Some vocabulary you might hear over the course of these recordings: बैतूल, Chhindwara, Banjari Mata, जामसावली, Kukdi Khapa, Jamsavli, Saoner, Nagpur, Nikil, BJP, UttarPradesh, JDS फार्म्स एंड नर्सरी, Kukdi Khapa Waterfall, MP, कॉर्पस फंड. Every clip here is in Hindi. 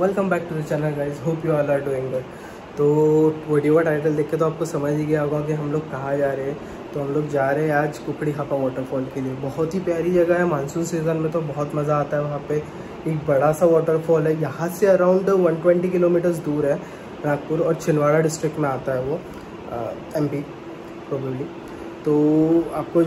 Welcome back to the channel guys, hope you all are doing good. तो वीडियो का टाइटल देख के तो आपको समझ ही गया होगा कि हम लोग कहाँ जा रहे हैं। तो हम लोग जा रहे हैं आज कुकड़ी खापा वाटरफॉल के लिए। बहुत ही प्यारी जगह है, मानसून सीजन में तो बहुत मज़ा आता है। वहाँ पे एक बड़ा सा वाटरफॉल है, यहाँ से अराउंड 120 किलोमीटर्स दूर है। नागपुर और छिंदवाड़ा डिस्ट्रिक्ट में आता है वो, MP प्रोबेबली। तो आपको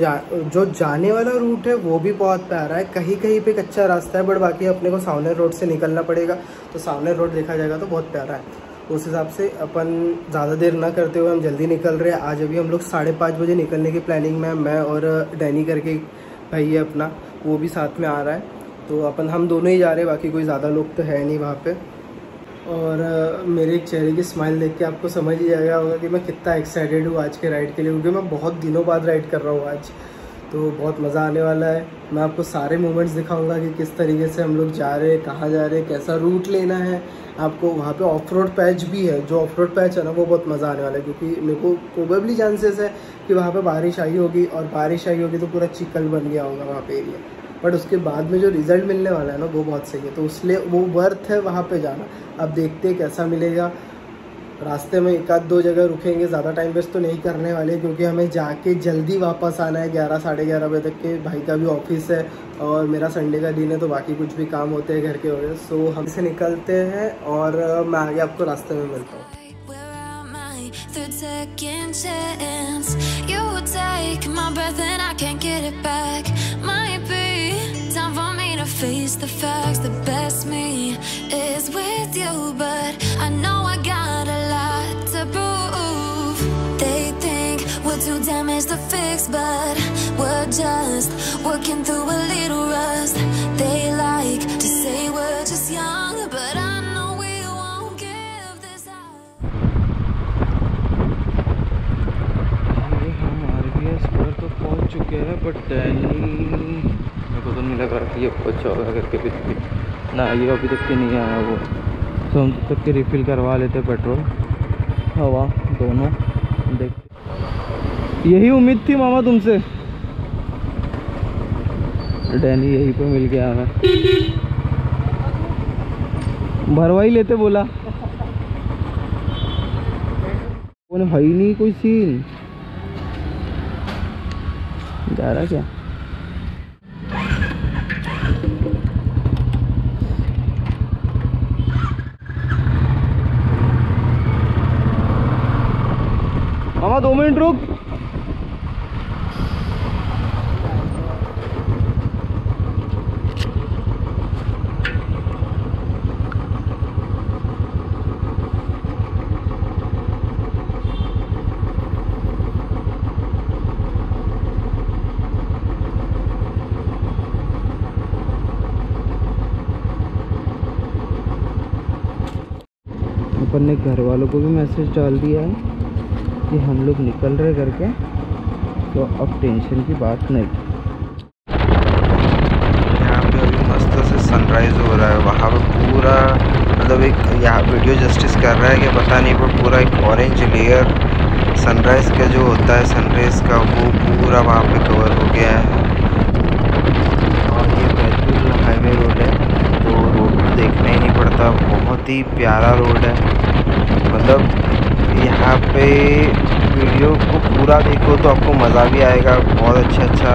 जो जाने वाला रूट है वो भी बहुत प्यारा है। कहीं कहीं पे कच्चा रास्ता है, बट बाकी अपने को सावनेर रोड से निकलना पड़ेगा। तो सावनेर रोड देखा जाएगा तो बहुत प्यारा है। उस हिसाब से अपन ज़्यादा देर ना करते हुए हम जल्दी निकल रहे हैं। आज अभी हम लोग 5:30 बजे निकलने की प्लानिंग में, मैं और डैनी करके भाई है अपना, वो भी साथ में आ रहा है। तो हम दोनों ही जा रहे हैं, बाकी कोई ज़्यादा लोग तो है नहीं वहाँ पर। और मेरे चेहरे की स्माइल देख के आपको समझ ही आएगा होगा कि मैं कितना एक्साइटेड हूँ आज के राइड के लिए, क्योंकि मैं बहुत दिनों बाद राइड कर रहा हूँ आज। तो बहुत मज़ा आने वाला है। मैं आपको सारे मोमेंट्स दिखाऊंगा कि किस तरीके से हम लोग जा रहे हैं, कहाँ जा रहे हैं, कैसा रूट लेना है। आपको वहाँ पे ऑफ रोड पैच भी है, जो ऑफ रोड पैच है ना वो बहुत मज़ा आने वाला है, क्योंकि मेरे को प्रोबेबली चांसेस है कि वहाँ पर बारिश आई होगी, और बारिश आई होगी तो पूरा चिकन बन गया होगा वहाँ पर एरिया। बट उसके बाद में जो रिज़ल्ट मिलने वाला है ना वो बहुत सही है, तो इसलिए वो वर्थ है वहाँ पे जाना। अब देखते हैं कैसा मिलेगा। रास्ते में 1-2 जगह रुकेंगे, ज़्यादा टाइम वेस्ट तो नहीं करने वाले, क्योंकि हमें जाके जल्दी वापस आना है 11-11:30 बजे तक के। भाई का भी ऑफिस है और मेरा संडे का दिन है, तो बाकी कुछ भी काम होते हैं घर के वगैरह। सो हम से निकलते हैं और मैं आगे आपको रास्ते में मिलता हूँ। Face the facts, the best me is with you, but I know I got a lot to prove. They think we're too damaged to fix, but we're just working through a little rust. They like to say we're just young, but I know we won't give this up. हम RBS पर तो पहुंच चुके हैं, but then को तो नहीं लग रहा कि ये कुछ होगा करके कुछ ना, ये अभी तक के नहीं आया वो। तो हम तब तक के रिफ़िल करवा लेते पेट्रोल हवा दोनों। देख, यही उम्मीद थी मामा तुमसे। डैनी यहीं पे मिल गया हमें, भरवा ही लेते बोला। भाई नहीं कोई सीन जा रहा क्या? मामा 2 मिनट रुक। अपन ने घर वालों को भी मैसेज डाल दिया है कि हम लोग निकल रहे करके, तो अब टेंशन की बात नहीं। यहाँ पे अभी मस्त से सनराइज़ हो रहा है, वहाँ पे पूरा मतलब एक यहाँ वीडियो जस्टिस कर रहा है कि पता नहीं, पर पूरा एक ऑरेंज लेयर सनराइज़ का जो होता है, सनराइज़ का वो पूरा वहाँ पे कवर हो गया है। और ये बैतूल हाईवे रोड है, तो रोड को देखना ही नहीं पड़ता, बहुत ही प्यारा रोड है। मतलब यहाँ पे वीडियो को पूरा देखो तो आपको मज़ा भी आएगा। बहुत अच्छा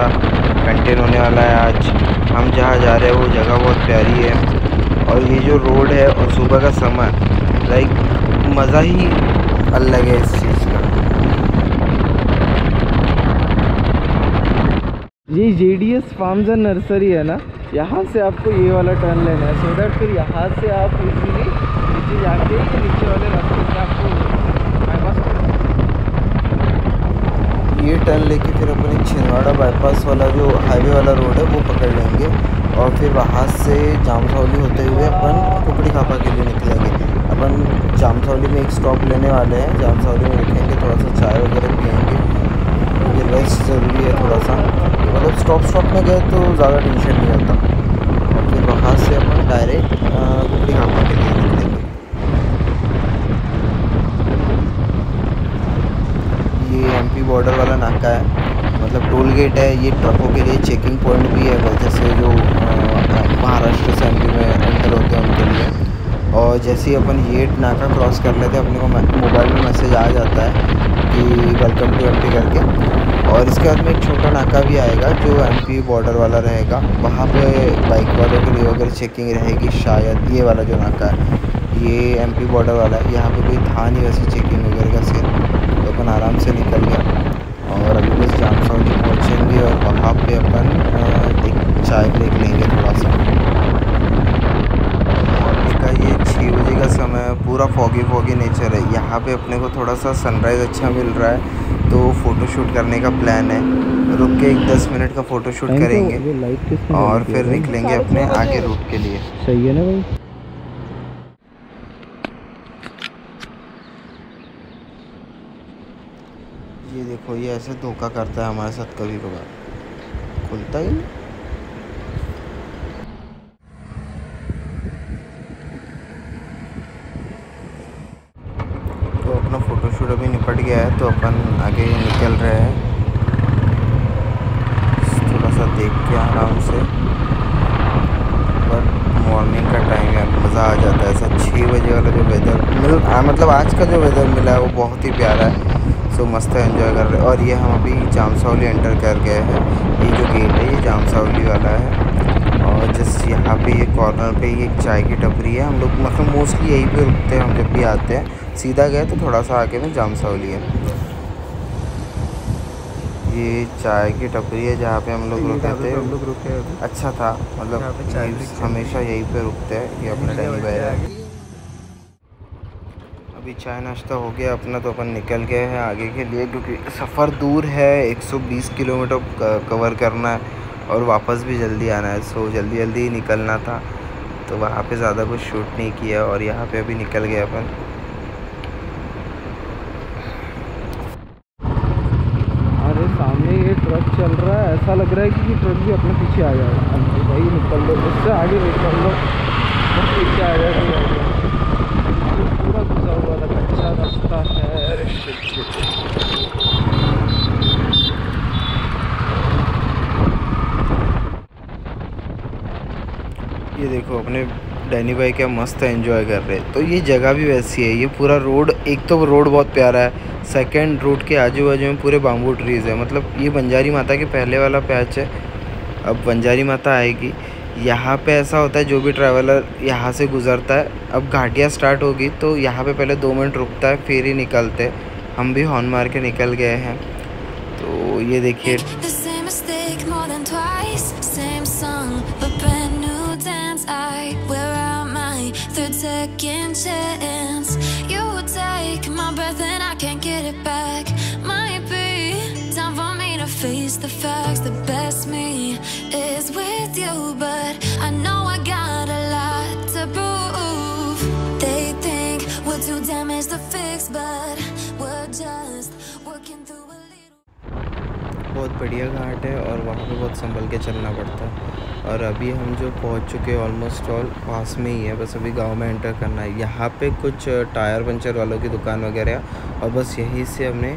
कंटेंट होने वाला है आज। हम जहाँ जा रहे हैं वो जगह बहुत प्यारी है, और ये जो रोड है और सुबह का समय, लाइक मज़ा ही अलग है इस चीज़ का। ये JDS फार्म्स एंड नर्सरी है ना, यहाँ से आपको ये वाला टर्न लेना है, सो दैट फिर यहाँ से आप इजीली नीचे जाके नीचे वाले रास्ते से आपको ये टर्न लेके फिर अपने छिंदवाड़ा बाईपास वाला जो हाईवे वाला रोड है वो पकड़ लेंगे, और फिर वहाँ से जामसावली होते हुए अपन कुकड़ी खापा के लिए निकलेंगे। अपन जामसावली में एक स्टॉप लेने वाले हैं, जामसावली में रुकेंगे, थोड़ा सा चाय वगैरह पियेंगे, क्योंकि रेस्ट ज़रूरी है थोड़ा सा। मतलब स्टॉप में गए तो ज़्यादा टेंशन नहीं आता। और फिर वहाँ से अपन डायरेक्ट कुकड़ी खापा के लिए निकलेंगे। MP बॉर्डर वाला नाका है, मतलब टोल गेट है, ये ट्रकों के लिए चेकिंग पॉइंट भी है, जैसे जो महाराष्ट्र से MP में एंटर होते हैं उनके लिए। और जैसे ही अपन ये नाका क्रॉस कर लेते हैं अपने को मोबाइल में मैसेज आ जाता है कि वेलकम टू एमपी करके। और इसके बाद में एक छोटा नाका भी आएगा जो एमपी बॉर्डर वाला रहेगा, वहाँ पे बाइक वालों के लिए वगैरह चेकिंग रहेगी शायद। ये वाला जो नाका है ये एमपी बॉर्डर वाला है, यहाँ पे कोई था नहीं वैसे चेकिंग वगैरह का सीन, तो अपन आराम से निकल गया। और अभी बस जामसवली पहुँचेंगे और वहाँ पे अपन एक चाय ब्रेक लेंगे थोड़ा सा। ये 6 बजे का समय पूरा फॉगी नेचर है, यहाँ पे अपने को थोड़ा सा सनराइज़ अच्छा मिल रहा है तो फ़ोटोशूट करने का प्लान है। रुक के एक 10 मिनट का फ़ोटोशूट करेंगे और फिर निकलेंगे अपने आगे रूट के लिए। सही है ना भाई? ये देखो ये ऐसे धोखा करता है हमारे साथ कभी कभार, खुलता ही नहीं। फोटोशूट अभी निपट गया है तो अपन आगे निकल रहे हैं, थोड़ा सा देख के आराम से। बट मॉर्निंग का टाइम है, मज़ा आ जाता है ऐसा। 6 बजे वाला जो वेदर मतलब आज का जो वेदर मिला है वो बहुत ही प्यारा है, सो मस्त है, एंजॉय कर रहे हैं। और ये हम अभी जामसावली एंटर कर गए हैं, ये जो गेट है ये जामसावली वाला है। और जस्ट यहाँ पे ये कॉर्नर पे ये एक चाय की टपरी है, हम लोग मतलब मोस्टली यहीं पे रुकते हैं हम जब भी आते हैं। सीधा गए तो थोड़ा सा आगे में जामसावली है, ये चाय की टपरी है जहाँ पे हम लोग रुके थे। अच्छा था, मतलब चाय हमेशा यहीं पे रुकते हैं ये अपने टाइम पे। अभी चाय नाश्ता हो गया अपना तो अपन निकल गए हैं आगे के लिए, क्योंकि सफ़र दूर है, 120 किलोमीटर कवर करना है और वापस भी जल्दी आना है, सो जल्दी ही निकलना था। तो वहाँ पे ज़्यादा कुछ शूट नहीं किया और यहाँ पे अभी निकल गए अपन। अरे सामने ये ट्रक चल रहा है, ऐसा लग रहा है कि ट्रक भी अपने पीछे आ जाएगा। भाई निकल लो, उससे आगे निकल लो, पीछे आ जाएगा। पूरा गुजरा हुआ था, कच्चा रास्ता है। अरे ये देखो अपने डैनी भाई क्या मस्त है, एंजॉय कर रहे हैं। तो ये जगह भी वैसी है, ये पूरा रोड, एक तो रोड बहुत प्यारा है, सेकंड रोड के आजू बाजू में पूरे बाम्बू ट्रीज़ है। मतलब ये बंजारी माता के पहले वाला पैच है, अब बंजारी माता आएगी। यहाँ पे ऐसा होता है जो भी ट्रैवलर यहाँ से गुजरता है, अब घाटियाँ स्टार्ट होगी तो यहाँ पर पहले 2 मिनट रुकता है फिर ही निकलते। हम भी हॉर्न मार के निकल गए हैं। तो ये देखिए chance you take my breath and I can't get it back might be time for me to face the facts the best me is with you but I know I got a lot to prove they think we're too damaged to fix but we're just working through a little बहुत बढ़िया घाट है और वहाँ पे बहुत संभल के चलना पड़ता है। और अभी हम जो पहुंच चुके हैं ऑलमोस्ट ऑल पास में ही है, बस अभी गांव में एंटर करना है। यहाँ पे कुछ टायर पंचर वालों की दुकान वगैरह है और बस यहीं से हमने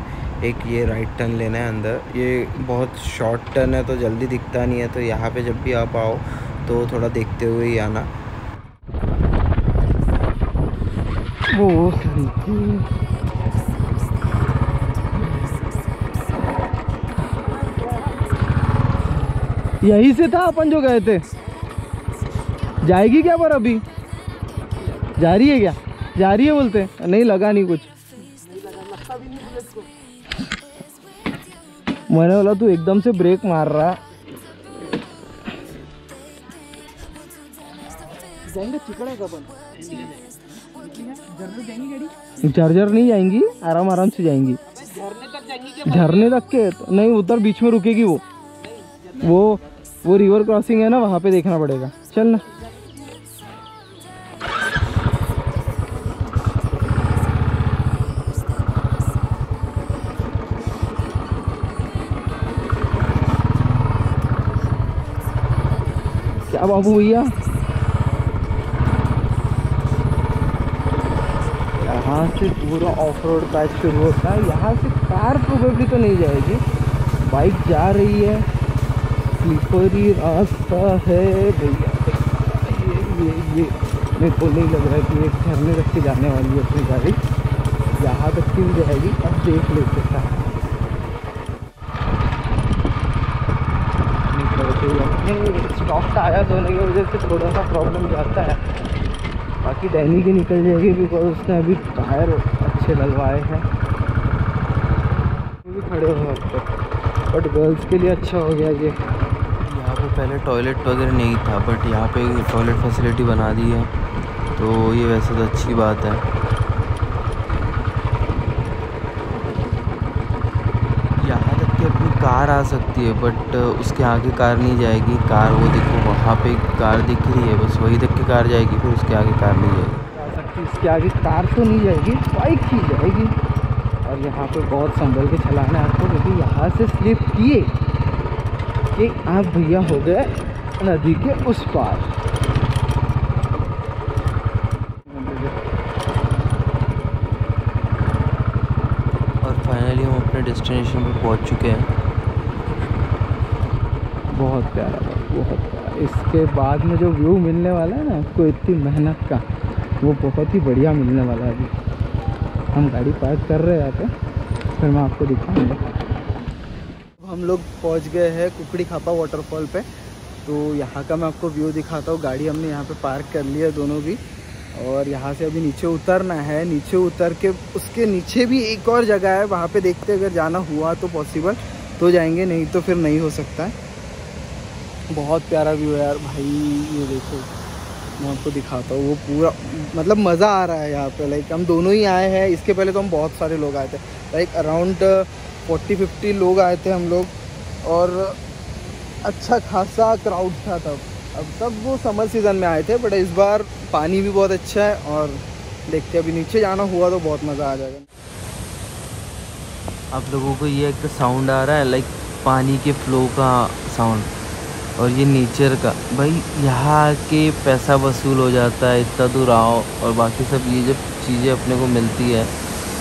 एक ये राइट टर्न लेना है अंदर। ये बहुत शॉर्ट टर्न है तो जल्दी दिखता नहीं है, तो यहाँ पे जब भी आप आओ तो थोड़ा देखते हुए ही आना। वो यहीं से था अपन जो गए थे। जाएगी क्या पर अभी जा रही है, क्या जा रही है बोलते नहीं, लगा नहीं कुछ मैंने बोला तू एकदम से ब्रेक मार रहा। चार्जर नहीं जाएंगी, आराम आराम से जाएंगी, झरने तक के तो नहीं, उधर बीच में रुकेगी वो रिवर क्रॉसिंग है ना, वहाँ पे देखना पड़ेगा। चल ना क्या बाबू भैया, यहाँ से पूरा ऑफ रोड पैच शुरू होता है। यहाँ से कार प्रोबेबली तो नहीं जाएगी, बाइक जा रही है। रास्ता है भैया, ये मेरे को नहीं लग रहा है कि एक झरने तक के जाने वाली है अपनी गाड़ी, यहाँ तक की भी जाएगी। अब देख लेते हैं स्टॉप का आया होने की वजह से थोड़ा सा प्रॉब्लम जाता है, बाकी डैनी की निकल जाएगी बिकॉज उसने अभी टायर अच्छे लगवाए हैं। भी खड़े हुए अब, बट गर्ल्स के लिए अच्छा हो गया ये। यहाँ पे पहले टॉयलेट वगैरह नहीं था, बट यहाँ पे टॉयलेट फैसिलिटी बना दी है, तो ये वैसे तो अच्छी बात है। यहाँ तक कि अपनी कार आ सकती है, बट उसके आगे कार नहीं जाएगी। कार वो देखो वहाँ पे कार दिख रही है, बस वही तक की कार जाएगी, फिर उसके आगे कार नहीं जाएगी। आ सकती, इसके आगे कार तो नहीं जाएगी, बाइक ही जाएगी। और यहाँ पे बहुत संभल के चलाना है आपको, क्योंकि यहाँ से स्लिप किए कि आप भैया हो गए नदी के उस पार। और फाइनली हम अपने डेस्टिनेशन पर पहुँच चुके हैं। बहुत प्यारा था, बहुत प्यारा। इसके बाद में जो व्यू मिलने वाला है ना आपको इतनी मेहनत का, वो बहुत ही बढ़िया मिलने वाला है। अभी हम गाड़ी पार्क कर रहे हैं यहाँ, फिर मैं आपको दिखाऊंगा। हम लोग पहुँच गए हैं कुकड़ी खापा वाटरफॉल पे, तो यहाँ का मैं आपको व्यू दिखाता हूँ। गाड़ी हमने यहाँ पे पार्क कर ली है दोनों भी, और यहाँ से अभी नीचे उतरना है। नीचे उतर के उसके नीचे भी एक और जगह है, वहाँ पे देखते अगर जाना हुआ तो पॉसिबल तो जाएंगे, नहीं तो फिर नहीं हो सकता है। बहुत प्यारा व्यू है यार भाई, ये देखो मैं आपको दिखाता हूँ। वो पूरा मतलब मज़ा आ रहा है यहाँ पे। लाइक हम दोनों ही आए हैं, इसके पहले तो हम बहुत सारे लोग आए थे, लाइक अराउंड 40-50 लोग आए थे हम लोग, और अच्छा खासा क्राउड था तब। अब तब वो समर सीज़न में आए थे, बट इस बार पानी भी बहुत अच्छा है, और देखते अभी नीचे जाना हुआ तो बहुत मज़ा आ जाएगा। आप लोगों को ये एक साउंड आ रहा है, लाइक पानी के फ्लो का साउंड, और ये नेचर का। भाई यहाँ के पैसा वसूल हो जाता है, इतना दूर आओ और बाकी सब ये जब चीज़ें अपने को मिलती है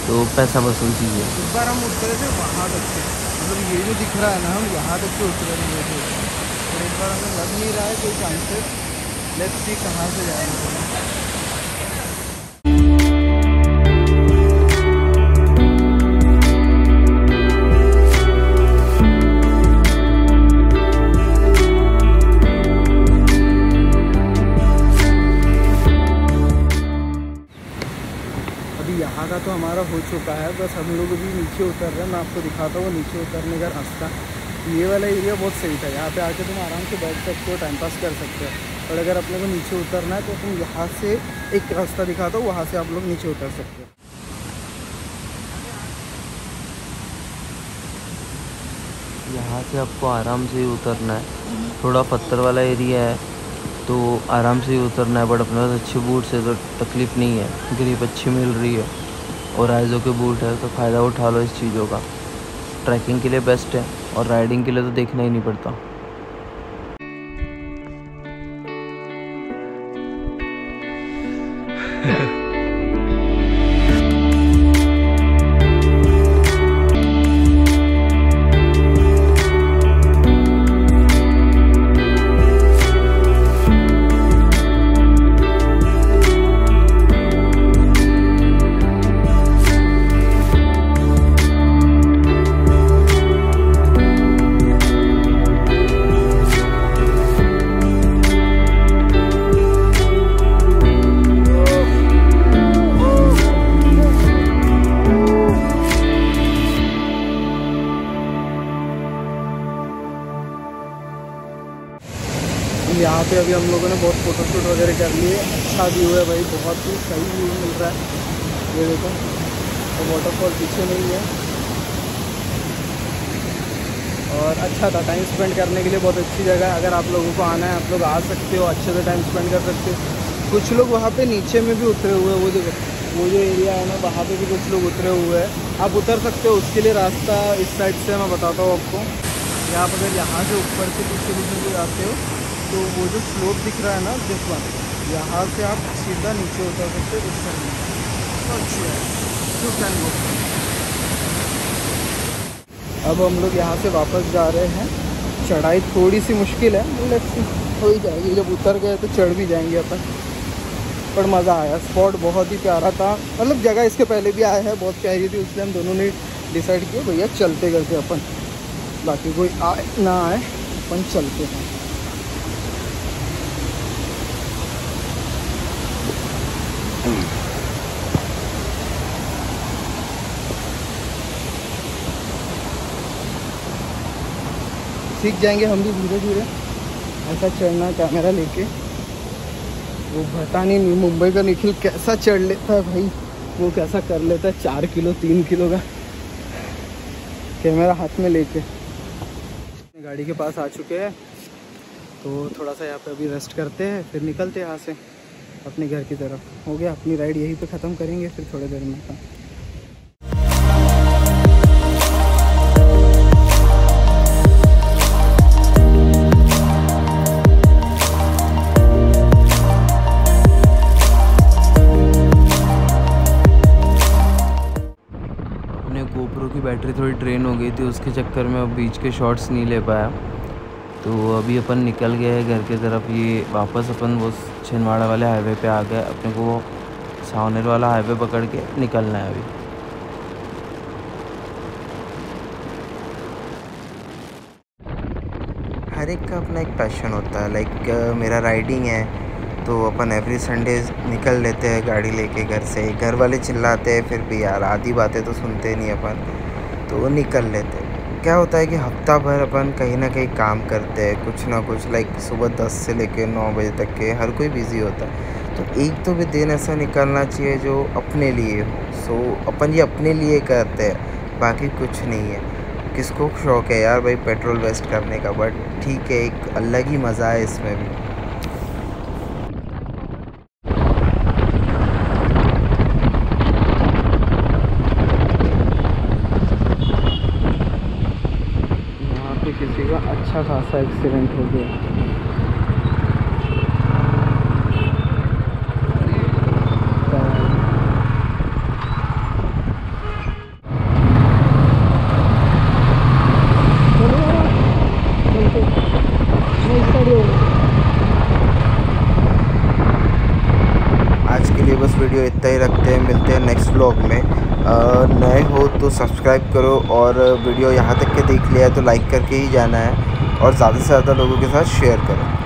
तो पैसा वसूल चीज़ें। इस बार हम उतरे थे वहाँ तक से, मतलब ये जो दिख रहा है ना, हम यहाँ तक से उतरे नहीं थे, और इस बार हमें लग नहीं रहा है कोई चांसेस। लेट्स सी कहाँ से जाएंगे। तो हमारा हो चुका है, बस हम लोग भी नीचे उतर रहे हैं। मैं आपको दिखाता हूँ नीचे उतरने का रास्ता। ये वाला एरिया बहुत सही था, यहाँ पे आके तुम आराम से बैठ सकते हो, टाइम पास कर सकते हो। और अगर अपने को नीचे उतरना है तो तुम यहाँ से एक रास्ता दिखाता हो, वहाँ से आप लोग नीचे उतर सकते हो। यहाँ से आपको आराम से ही उतरना है, थोड़ा पत्थर वाला एरिया है तो आराम से ही उतरना है, बट अपने पास अच्छे बूट्स है तो तकलीफ़ नहीं है। ग्रिप अच्छी मिल रही है और राइज़ों के बूट है, तो फ़ायदा उठा लो इस चीज़ों का। ट्रैकिंग के लिए बेस्ट है, और राइडिंग के लिए तो देखना ही नहीं पड़ता। यहाँ पे अभी हम लोगों ने बहुत फ़ोटोशूट वगैरह कर लिए। अच्छा व्यू है भाई, बहुत ही सही व्यू मिल रहा है। ये देखो तो वाटरफॉल पीछे नहीं है, और अच्छा था टाइम स्पेंड करने के लिए, बहुत अच्छी जगह है। अगर आप लोगों को आना है आप लोग आ सकते हो, अच्छे से टाइम स्पेंड कर सकते हो। कुछ लोग वहाँ पे नीचे में भी उतरे हुए हैं, वो जो एरिया है ना वहाँ पर भी कुछ लोग उतरे हुए हैं। आप उतर सकते हो, उसके लिए रास्ता इस साइड से मैं बताता हूँ आपको। या आप अगर यहाँ से ऊपर से पीछे पीछे जाते हो तो वो जो स्लोप दिख रहा है ना, देखो यहाँ से आप सीधा नीचे उतर सकते हो। अब हम लोग यहाँ से वापस जा रहे हैं। चढ़ाई थोड़ी सी मुश्किल है, लेकिन हो ही जाएगी। जब उतर गए तो चढ़ भी जाएंगे अपन। पर मज़ा आया। स्पॉट बहुत ही प्यारा था, मतलब जगह इसके पहले भी आया है बहुत प्यारी थी, इसलिए हम दोनों ने डिसाइड किया भैया चलते करके अपन, बाकी कोई आए ना आए अपन चलते हैं। सीख जाएंगे हम भी धीरे धीरे ऐसा चढ़ना कैमरा लेके। वो पता नहीं मुंबई का निखिल कैसा चढ़ लेता है भाई, वो कैसा कर लेता है 4 किलो 3 किलो का कैमरा हाथ में लेके। गाड़ी के पास आ चुके हैं तो थोड़ा सा यहाँ पे अभी रेस्ट करते हैं, फिर निकलते हैं यहाँ से अपने घर की तरफ। हो गया, अपनी राइड यहीं पे ख़त्म करेंगे फिर थोड़ी देर में। बैटरी थोड़ी ड्रेन हो गई थी, उसके चक्कर में अब बीच के शॉट्स नहीं ले पाया, तो अभी अपन निकल गए हैं घर की तरफ। ये वापस अपन वो छिंदवाड़ा वाले हाईवे पे आ गए, अपने को वो सावनेर वाला हाईवे पकड़ के निकलना है अभी। हर एक का अपना एक पैशन होता है, लाइक मेरा राइडिंग है तो अपन एवरी संडे निकल लेते हैं गाड़ी लेके घर से। घर वाले चिल्लाते हैं फिर भी यार आधी बातें तो सुनते नहीं अपन, तो वो निकल लेते हैं। क्या होता है कि हफ्ता भर अपन कहीं ना कहीं काम करते हैं कुछ ना कुछ, लाइक सुबह 10 से लेके 9 बजे तक के हर कोई बिज़ी होता है, तो एक तो भी दिन ऐसा निकलना चाहिए जो अपने लिए हो। सो अपन ये अपने लिए करते हैं, बाकी कुछ नहीं है। किसको शौक़ है यार भाई पेट्रोल वेस्ट करने का, बट ठीक है एक अलग ही मज़ा है इसमें भी। अच्छा खासा एक्सीडेंट हो गया। आज के लिए बस वीडियो इतना ही रखते हैं, मिलते हैं नेक्स्ट व्लॉग में। नए हो तो सब्सक्राइब करो, और वीडियो यहाँ तक के देख लिया है तो लाइक करके ही जाना है, और ज़्यादा से ज़्यादा लोगों के साथ शेयर करो।